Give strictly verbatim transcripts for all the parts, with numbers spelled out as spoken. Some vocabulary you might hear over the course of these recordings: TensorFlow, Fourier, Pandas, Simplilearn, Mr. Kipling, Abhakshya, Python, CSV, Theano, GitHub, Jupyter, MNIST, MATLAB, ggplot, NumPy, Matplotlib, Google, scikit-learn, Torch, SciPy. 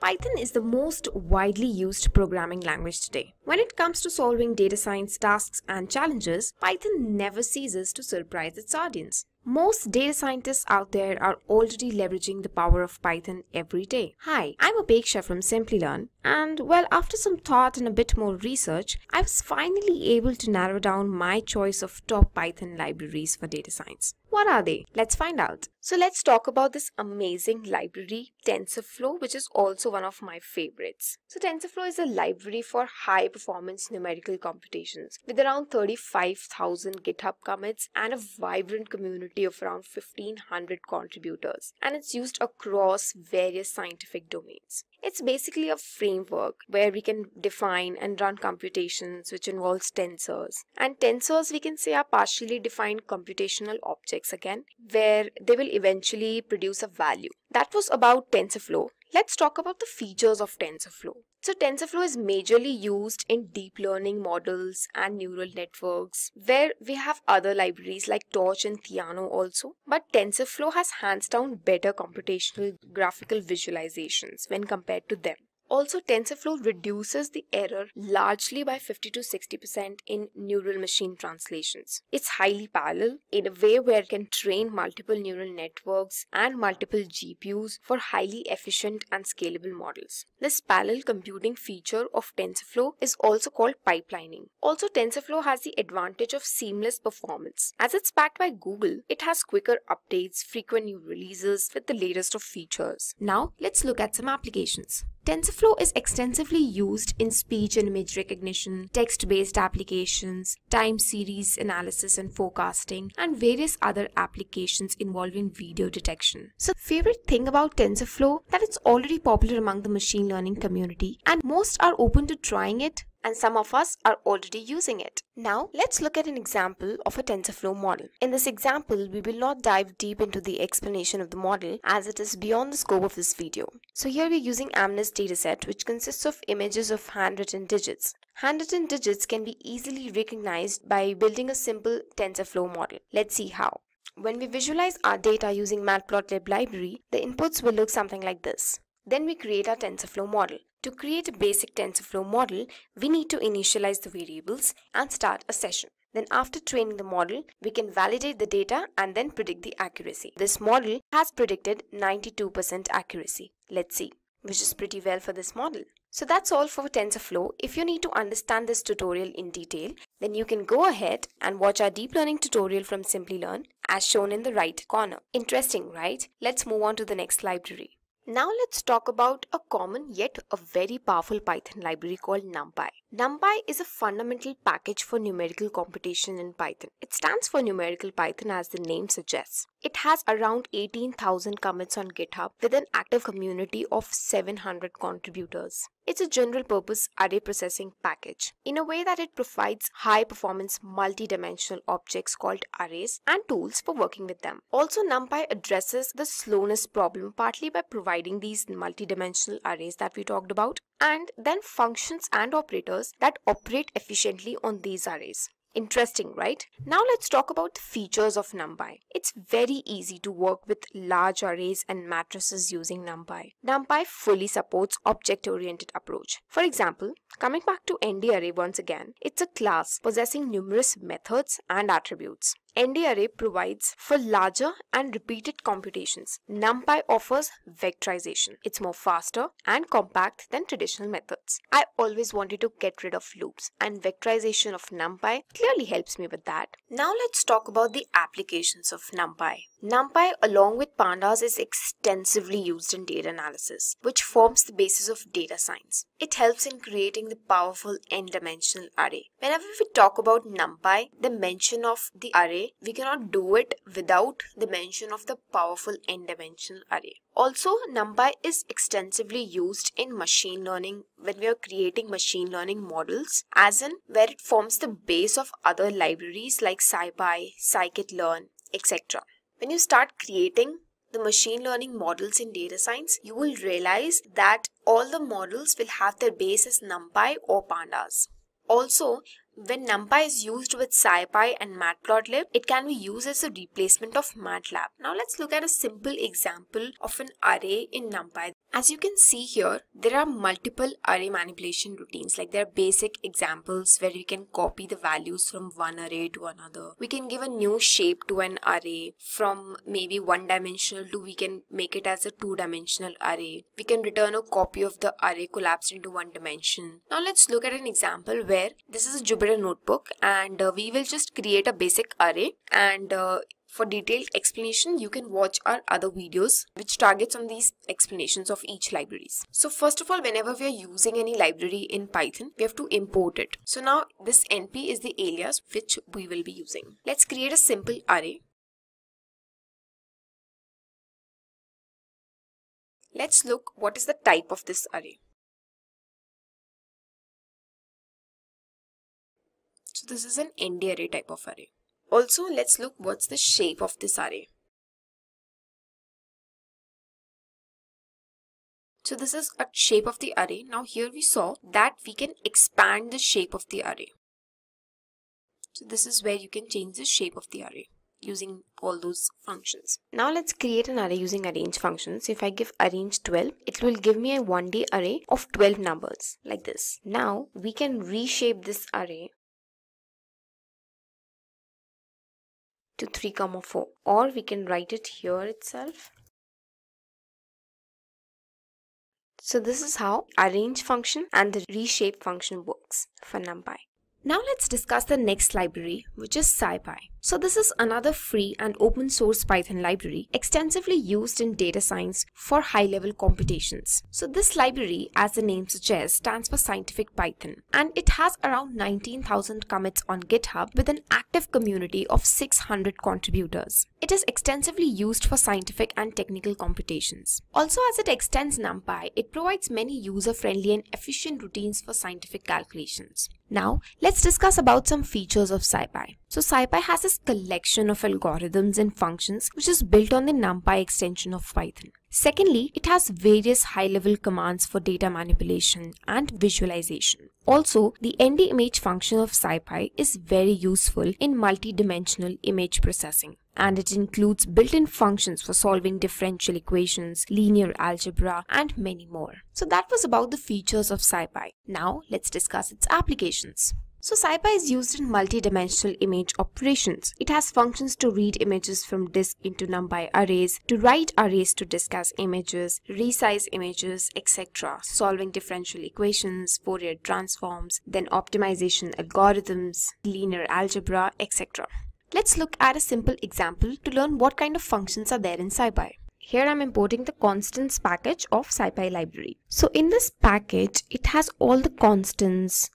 Python is the most widely used programming language today. When it comes to solving data science tasks and challenges, Python never ceases to surprise its audience. Most data scientists out there are already leveraging the power of Python every day. Hi, I'm Abhakshya from Simplilearn, and well, after some thought and a bit more research, I was finally able to narrow down my choice of top Python libraries for data science. What are they? Let's find out. So let's talk about this amazing library, TensorFlow, which is also one of my favorites. So TensorFlow is a library for high-performance numerical computations with around thirty-five thousand GitHub commits and a vibrant community of around fifteen hundred contributors, and it's used across various scientific domains. It's basically a framework where we can define and run computations which involves tensors. And tensors, we can say, are partially defined computational objects again, where they will eventually produce a value. That was about TensorFlow. Let's talk about the features of TensorFlow. So TensorFlow is majorly used in deep learning models and neural networks, where we have other libraries like Torch and Theano also. But TensorFlow has hands down better computational graphical visualizations when compared to them. Also, TensorFlow reduces the error largely by fifty to sixty percent in neural machine translations. It's highly parallel in a way where it can train multiple neural networks and multiple G P Us for highly efficient and scalable models. This parallel computing feature of TensorFlow is also called pipelining. Also, TensorFlow has the advantage of seamless performance. As it's backed by Google, it has quicker updates, frequent new releases with the latest of features. Now, let's look at some applications. TensorFlow is extensively used in speech and image recognition, text-based applications, time series analysis and forecasting, and various other applications involving video detection. So, favorite thing about TensorFlow that it's already popular among the machine learning community, and most are open to trying it, and some of us are already using it. Now, let's look at an example of a TensorFlow model. In this example, we will not dive deep into the explanation of the model as it is beyond the scope of this video. So here we're using MNIST dataset, which consists of images of handwritten digits. Handwritten digits can be easily recognized by building a simple TensorFlow model. Let's see how. When we visualize our data using Matplotlib library, the inputs will look something like this. Then we create our TensorFlow model. To create a basic TensorFlow model, we need to initialize the variables and start a session. Then after training the model, we can validate the data and then predict the accuracy. This model has predicted ninety-two percent accuracy, let's see, which is pretty well for this model. So that's all for TensorFlow. If you need to understand this tutorial in detail, then you can go ahead and watch our deep learning tutorial from Simplilearn as shown in the right corner. Interesting, right? Let's move on to the next library. Now let's talk about a common yet a very powerful Python library called NumPy. NumPy is a fundamental package for numerical computation in Python. It stands for Numerical Python as the name suggests. It has around eighteen thousand commits on GitHub with an active community of seven hundred contributors. It's a general purpose array processing package in a way that it provides high performance multi-dimensional objects called arrays and tools for working with them. Also, NumPy addresses the slowness problem partly by providing these multi-dimensional arrays that we talked about, and then functions and operators that operate efficiently on these arrays. Interesting, right? Now let's talk about the features of NumPy. It's very easy to work with large arrays and matrices using NumPy. NumPy fully supports object-oriented approach. For example, coming back to N D array once again, it's a class possessing numerous methods and attributes. N D array provides for larger and repeated computations. NumPy offers vectorization. It's more faster and compact than traditional methods. I always wanted to get rid of loops, and vectorization of NumPy clearly helps me with that. Now let's talk about the applications of NumPy. NumPy along with Pandas is extensively used in data analysis, which forms the basis of data science. It helps in creating the powerful n-dimensional array. Whenever we talk about NumPy, the mention of the array, we cannot do it without the mention of the powerful n-dimensional array. Also, NumPy is extensively used in machine learning when we are creating machine learning models, as in where it forms the base of other libraries like SciPy, scikit-learn, et cetera. When you start creating the machine learning models in data science, you will realize that all the models will have their base as NumPy or Pandas. Also, When NumPy is used with SciPy and Matplotlib, it can be used as a replacement of MATLAB. Now let's look at a simple example of an array in NumPy. As you can see here, there are multiple array manipulation routines. Like there are basic examples where you can copy the values from one array to another. We can give a new shape to an array from maybe one dimensional to we can make it as a two dimensional array. We can return a copy of the array collapsed into one dimension. Now let's look at an example where this is a Jupyter notebook and uh, we will just create a basic array, and uh, for detailed explanation, you can watch our other videos which targets on these explanations of each libraries. So first of all, whenever we are using any library in Python, we have to import it. So now this N P is the alias which we will be using. Let's create a simple array. Let's look what is the type of this array. So this is an N D array type of array. Also, let's look what's the shape of this array. So this is a shape of the array. Now here we saw that we can expand the shape of the array. So this is where you can change the shape of the array using all those functions. Now let's create an array using arrange functions. If I give arrange twelve, it will give me a one D array of twelve numbers like this. Now we can reshape this array to three comma four, or we can write it here itself. So this is how arrange function and the reshape function works for NumPy. Now let's discuss the next library, which is SciPy. So this is another free and open source Python library extensively used in data science for high level computations. So this library, as the name suggests, stands for Scientific Python, and it has around nineteen thousand commits on GitHub with an active community of six hundred contributors. It is extensively used for scientific and technical computations. Also, as it extends NumPy, it provides many user-friendly and efficient routines for scientific calculations. Now, let's discuss about some features of SciPy. So SciPy has this collection of algorithms and functions which is built on the NumPy extension of Python. Secondly, it has various high-level commands for data manipulation and visualization. Also, the N D image function of SciPy is very useful in multi-dimensional image processing, and it includes built-in functions for solving differential equations, linear algebra, and many more. So that was about the features of SciPy. Now, let's discuss its applications. So SciPy is used in multi-dimensional image operations. It has functions to read images from disk into NumPy arrays, to write arrays to disk as images, resize images, et cetera. Solving differential equations, Fourier transforms, then optimization algorithms, linear algebra, et cetera. Let's look at a simple example to learn what kind of functions are there in SciPy. Here I'm importing the constants package of SciPy library. So in this package, it has all the constants.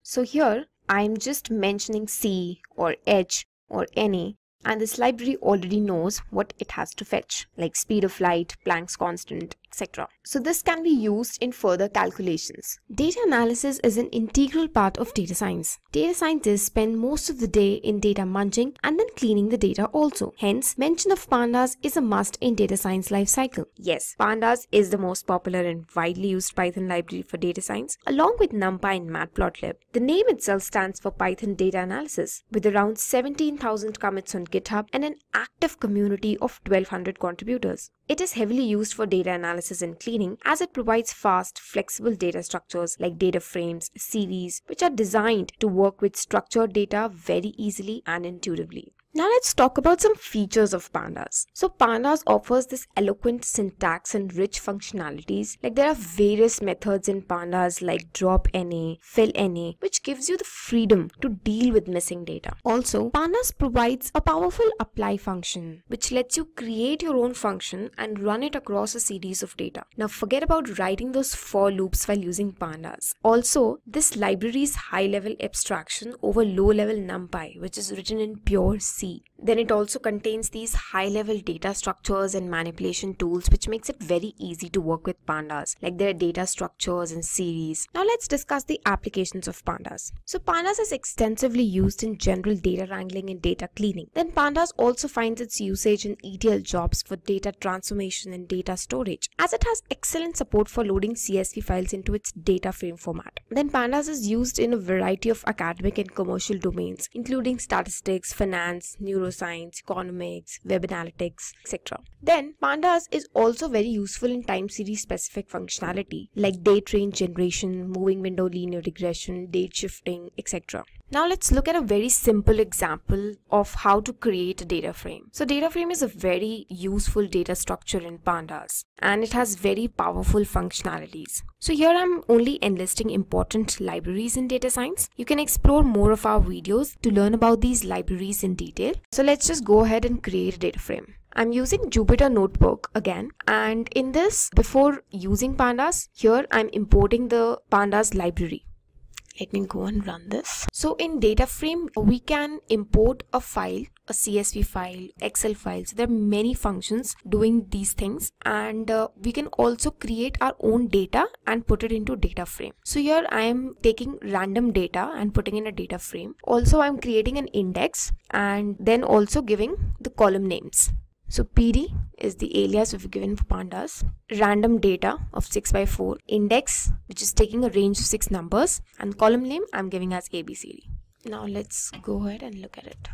So here I'm just mentioning C or H or N A, and this library already knows what it has to fetch, like speed of light, Planck's constant, et cetera. So this can be used in further calculations. Data analysis is an integral part of data science. Data scientists spend most of the day in data munching and then cleaning the data also. Hence, mention of Pandas is a must in data science lifecycle. Yes, Pandas is the most popular and widely used Python library for data science, along with NumPy and Matplotlib. The name itself stands for Python Data Analysis, with around seventeen thousand commits on GitHub and an active community of twelve hundred contributors. It is heavily used for data analysis and cleaning, as it provides fast, flexible data structures like data frames, series, which are designed to work with structured data very easily and intuitively. Now let's talk about some features of Pandas. So Pandas offers this eloquent syntax and rich functionalities. Like there are various methods in Pandas like drop N A, fill N A, which gives you the freedom to deal with missing data. Also, Pandas provides a powerful apply function, which lets you create your own function and run it across a series of data. Now forget about writing those for loops while using Pandas. Also, this library's high-level abstraction over low-level NumPy, which is written in pure C. C. Then it also contains these high-level data structures and manipulation tools, which makes it very easy to work with Pandas, like their data structures and series. Now let's discuss the applications of Pandas. So Pandas is extensively used in general data wrangling and data cleaning. Then Pandas also finds its usage in E T L jobs for data transformation and data storage, as it has excellent support for loading C S V files into its data frame format. Then Pandas is used in a variety of academic and commercial domains, including statistics, finance, neuroscience, economics, web analytics, et cetera. Then Pandas is also very useful in time series specific functionality like date range generation, moving window linear regression, date shifting, et cetera. Now let's look at a very simple example of how to create a data frame. So data frame is a very useful data structure in Pandas, and it has very powerful functionalities. So here I'm only enlisting important libraries in data science. You can explore more of our videos to learn about these libraries in detail. So let's just go ahead and create a data frame. I'm using Jupyter Notebook again, and in this, before using Pandas, here I'm importing the Pandas library. Let me go and run this. So in data frame, we can import a file, a C S V file, Excel file. So there are many functions doing these things, and uh, we can also create our own data and put it into data frame. So here I am taking random data and putting in a data frame. Also, I'm creating an index and then also giving the column names. So P D is the alias we've given for Pandas, random data of six by four, index which is taking a range of six numbers, and column name I'm giving as A B C D. Now let's go ahead and look at it.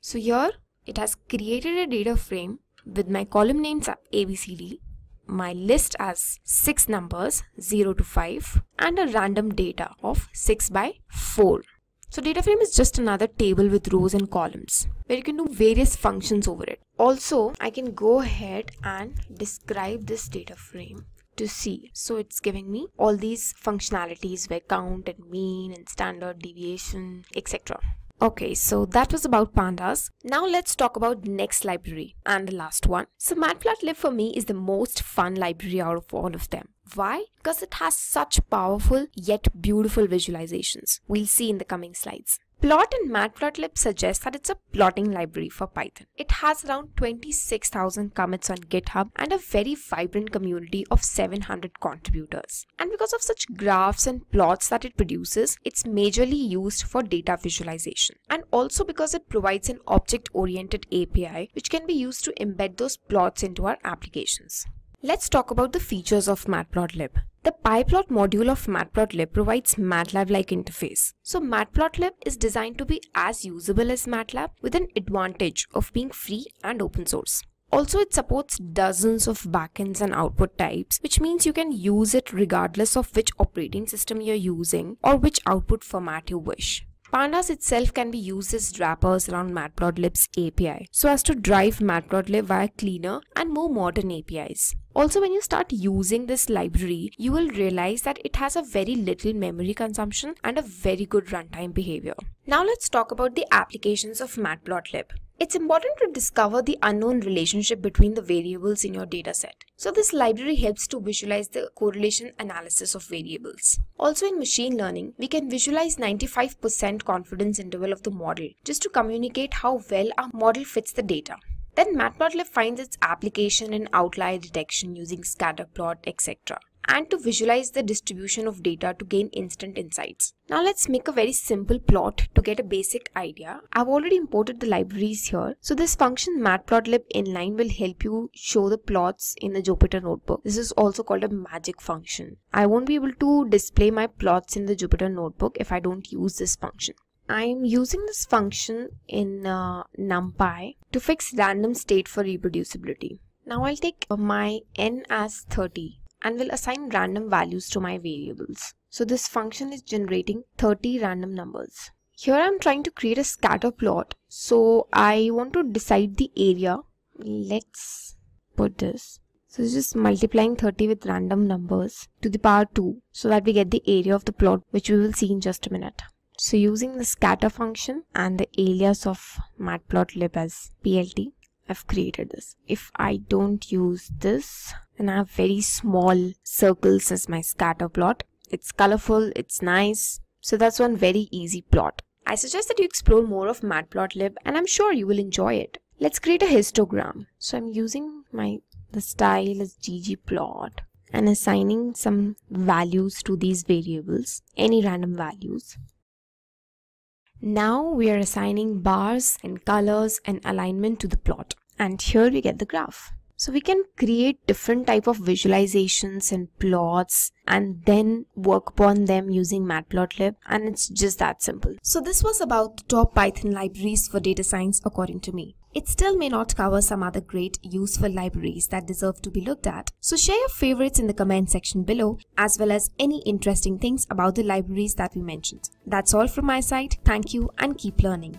So here it has created a data frame with my column names A B C D, my list as six numbers zero to five, and a random data of six by four. So data frame is just another table with rows and columns where you can do various functions over it. Also, I can go ahead and describe this data frame to see. So it's giving me all these functionalities where count and mean and standard deviation, et cetera. Okay, so that was about Pandas. Now let's talk about next library and the last one. So Matplotlib for me is the most fun library out of all of them. Why? Because it has such powerful yet beautiful visualizations. We'll see in the coming slides. Plot in Matplotlib suggests that it's a plotting library for Python. It has around twenty-six thousand commits on GitHub and a very vibrant community of seven hundred contributors. And because of such graphs and plots that it produces, it's majorly used for data visualization. And also because it provides an object-oriented A P I which can be used to embed those plots into our applications. Let's talk about the features of Matplotlib. The PyPlot module of Matplotlib provides MATLAB-like interface. So Matplotlib is designed to be as usable as MATLAB with an advantage of being free and open source. Also, it supports dozens of backends and output types, which means you can use it regardless of which operating system you're using or which output format you wish. Pandas itself can be used as wrappers around Matplotlib's A P I, so as to drive Matplotlib via cleaner and more modern A P Is. Also, when you start using this library, you will realize that it has a very little memory consumption and a very good runtime behavior. Now let's talk about the applications of Matplotlib. It's important to discover the unknown relationship between the variables in your dataset. So this library helps to visualize the correlation analysis of variables. Also in machine learning, we can visualize ninety-five percent confidence interval of the model just to communicate how well our model fits the data. Then Matplotlib finds its application in outlier detection using scatterplot, et cetera, and to visualize the distribution of data to gain instant insights. Now let's make a very simple plot to get a basic idea. I've already imported the libraries here. So this function matplotlib inline will help you show the plots in the Jupyter Notebook. This is also called a magic function. I won't be able to display my plots in the Jupyter Notebook if I don't use this function. I'm using this function in uh, NumPy to fix random state for reproducibility. Now I'll take my n as thirty. And will assign random values to my variables. So this function is generating thirty random numbers. Here I'm trying to create a scatter plot. So I want to decide the area. Let's put this. So it's just multiplying thirty with random numbers to the power two so that we get the area of the plot, which we will see in just a minute. So using the scatter function and the alias of matplotlib as P L T, I've created this. If I don't use this, then I have very small circles as my scatter plot. It's colorful, it's nice. So that's one very easy plot. I suggest that you explore more of Matplotlib and I'm sure you will enjoy it. Let's create a histogram. So I'm using my the style as ggplot and assigning some values to these variables, any random values. Now we are assigning bars and colors and alignment to the plot. And here we get the graph. So we can create different type of visualizations and plots and then work upon them using Matplotlib, and it's just that simple. So this was about the top Python libraries for data science according to me. It still may not cover some other great useful libraries that deserve to be looked at. So share your favorites in the comment section below, as well as any interesting things about the libraries that we mentioned. That's all from my side. Thank you and keep learning.